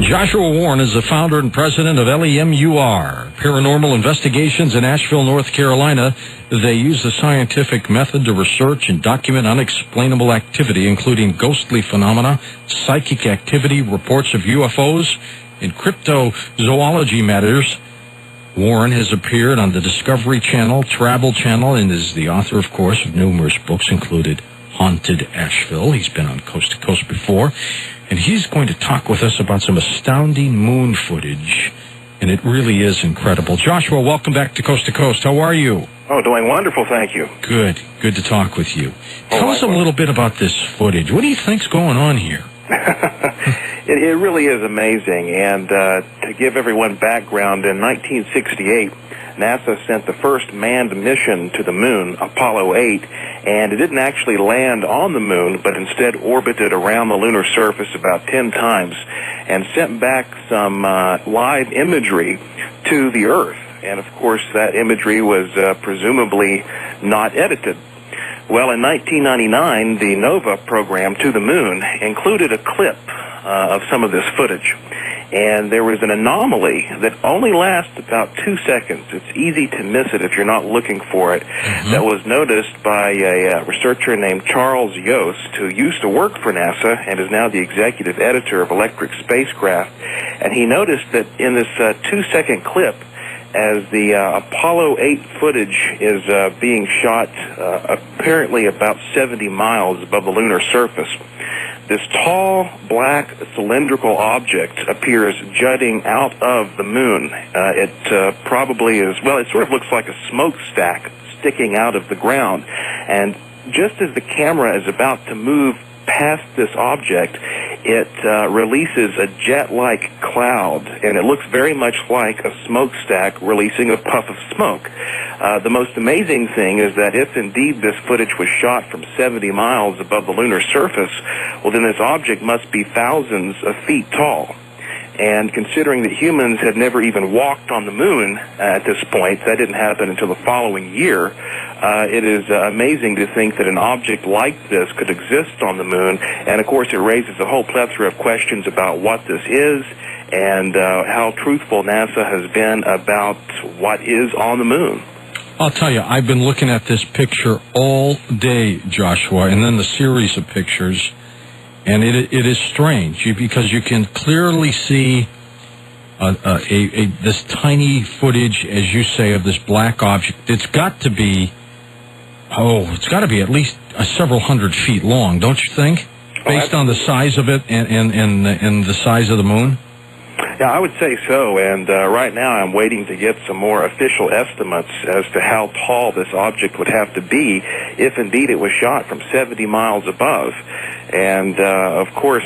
Joshua Warren is the founder and president of LEMUR, Paranormal Investigations in Asheville, North Carolina. They use the scientific method to research and document unexplainable activity, including ghostly phenomena, psychic activity, reports of UFOs, and cryptozoology matters. Warren has appeared on the Discovery Channel, Travel Channel, and is the author, of course, of numerous books, included Haunted Asheville. He's been on Coast to Coast before. And he's going to talk with us about some astounding moon footage, and it really is incredible. Joshua, welcome back to Coast to Coast. How are you? Oh, doing wonderful, thank you. Good. Good to talk with you. Tell us a little bit about this footage. What do you think's going on here? It really is amazing. And to give everyone background, in 1968, NASA sent the first manned mission to the moon, Apollo 8, and it didn't actually land on the moon, but instead orbited around the lunar surface about 10 times and sent back some live imagery to the Earth. And, of course, that imagery was presumably not edited. Well, in 1999, the NOVA program to the moon included a clip of some of this footage. And there was an anomaly that only lasts about 2 seconds. It's easy to miss it if you're not looking for it. That was noticed by a researcher named Charles Yost, who used to work for NASA and is now the executive editor of Electric Spacecraft. And he noticed that in this 2-second clip, as the Apollo 8 footage is being shot apparently about 70 miles above the lunar surface, this tall, black, cylindrical object appears jutting out of the moon. It probably is, well, it sort of looks like a smokestack sticking out of the ground. And just as the camera is about to move past this object, it releases a jet-like cloud, and it looks very much like a smokestack releasing a puff of smoke. The most amazing thing is that if indeed this footage was shot from 70 miles above the lunar surface, well, then this object must be thousands of feet tall. And considering that humans had never even walked on the moon at this point, that didn't happen until the following year, it is amazing to think that an object like this could exist on the moon. And, of course, it raises a whole plethora of questions about what this is and how truthful NASA has been about what is on the moon. I'll tell you, I've been looking at this picture all day, Joshua, and then the series of pictures. And it is strange because you can clearly see this tiny footage, as you say, of this black object. It's got to be, at least several hundred feet long, don't you think? Based on the size of it and the size of the moon? Yeah, I would say so, and right now I'm waiting to get some more official estimates as to how tall this object would have to be if indeed it was shot from 70 miles above. And, of course,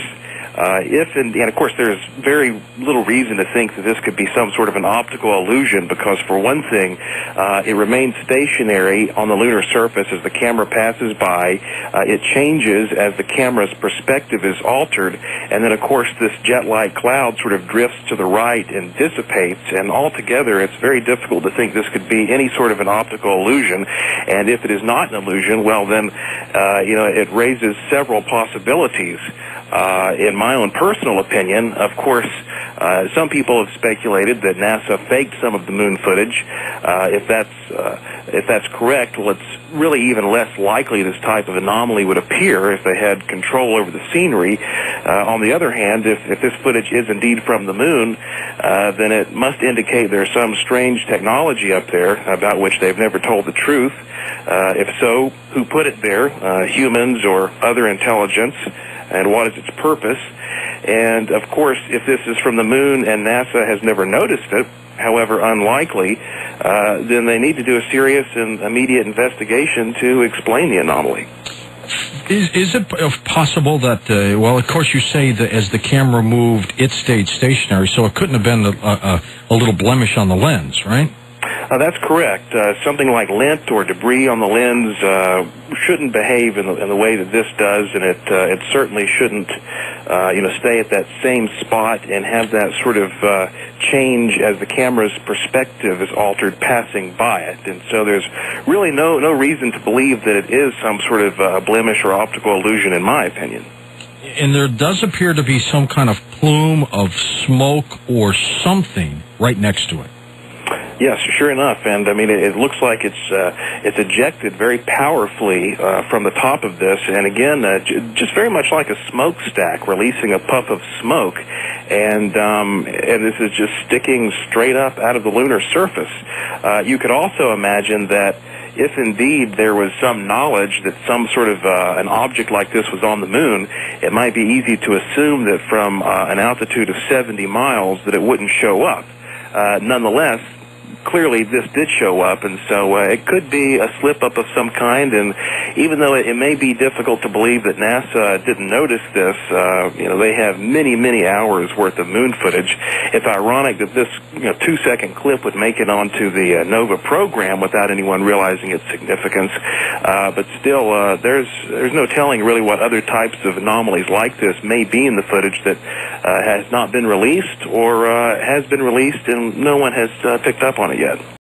there's very little reason to think that this could be some sort of an optical illusion because, for one thing, it remains stationary on the lunar surface as the camera passes by. It changes as the camera's perspective is altered. And then, of course, this jet-like cloud sort of drifts to the right and dissipates. And altogether, it's very difficult to think this could be any sort of an optical illusion. And if it is not an illusion, well, then, it raises several possibilities. In my own personal opinion, of course, some people have speculated that NASA faked some of the moon footage. If that's correct, well, it's really even less likely this type of anomaly would appear if they had control over the scenery. On the other hand, if this footage is indeed from the moon, then it must indicate there's some strange technology up there about which they've never told the truth. If so, who put it there, humans or other intelligence? And what is its purpose? And, of course, if this is from the moon and NASA has never noticed it, however unlikely, then they need to do a serious and immediate investigation to explain the anomaly. Is it possible that, well, of course you say that as the camera moved, it stayed stationary, so it couldn't have been a little blemish on the lens, right? That's correct. Something like lint or debris on the lens shouldn't behave in the way that this does, and it certainly shouldn't, stay at that same spot and have that sort of change as the camera's perspective is altered passing by it. And so there's really no reason to believe that it is some sort of blemish or optical illusion, in my opinion. and there does appear to be some kind of plume of smoke or something right next to it. Yes, sure enough, and I mean it looks like it's ejected very powerfully from the top of this, and again, just very much like a smokestack releasing a puff of smoke, and this is just sticking straight up out of the lunar surface. You could also imagine that if indeed there was some knowledge that some sort of an object like this was on the moon, it might be easy to assume that from an altitude of 70 miles that it wouldn't show up. Nonetheless, clearly this did show up, and so it could be a slip-up of some kind, and even though it may be difficult to believe that NASA didn't notice this, you know, they have many, many hours worth of moon footage. It's ironic that this, you know, 2-second clip would make it onto the NOVA program without anyone realizing its significance, but still, there's no telling really what other types of anomalies like this may be in the footage that has not been released or has been released and no one has picked up on it yet.